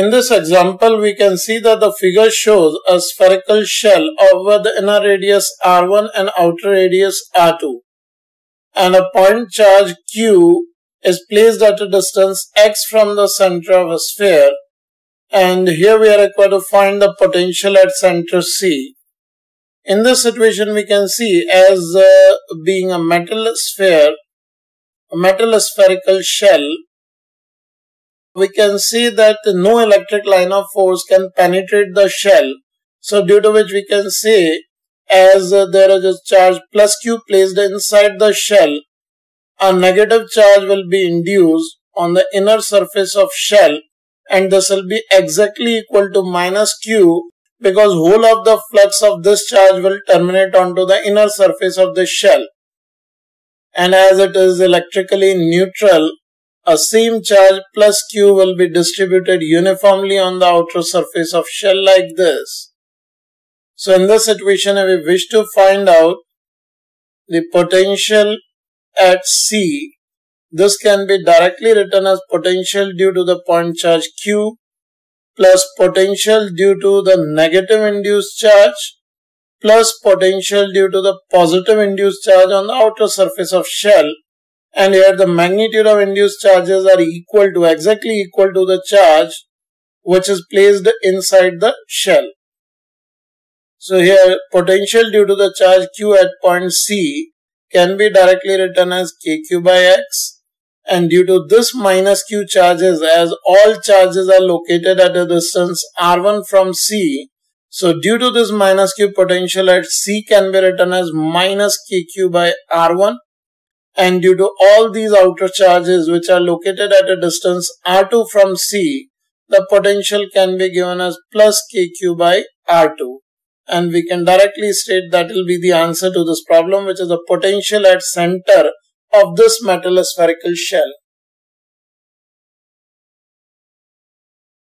In this example, we can see that the figure shows a spherical shell over the inner radius R1 and outer radius R2, and a point charge Q is placed at a distance x from the center of a sphere, and here we are required to find the potential at center C. In this situation, we can see as being a metal sphere, a metal spherical shell, we can see that no electric line of force can penetrate the shell, so due to which we can say as there is a charge plus Q placed inside the shell, a negative charge will be induced on the inner surface of shell, and this will be exactly equal to minus Q, because whole of the flux of this charge will terminate onto the inner surface of the shell. And as it is electrically neutral, a same charge plus Q will be distributed uniformly on the outer surface of shell like this. So in this situation, if we wish to find out the potential at C, this can be directly written as potential due to the point charge Q plus potential due to the negative induced charge plus potential due to the positive induced charge on the outer surface of shell. And here the magnitude of induced charges are equal to, exactly equal to the charge which is placed inside the shell. So here potential due to the charge Q at point C can be directly written as KQ by X, and due to this minus Q charges, as all charges are located at a distance R1 from C, so due to this minus Q, potential at C can be written as minus KQ by R1. And due to all these outer charges which are located at a distance R2 from C, the potential can be given as plus KQ by R2. And we can directly state that will be the answer to this problem, which is the potential at center of this metal spherical shell.